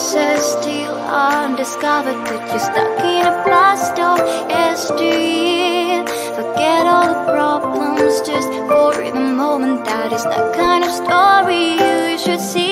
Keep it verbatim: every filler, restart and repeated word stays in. pieces still undiscovered, but you're stuck in a blast of S D. Forget all the problems just for the moment. That is the kind of story you should see.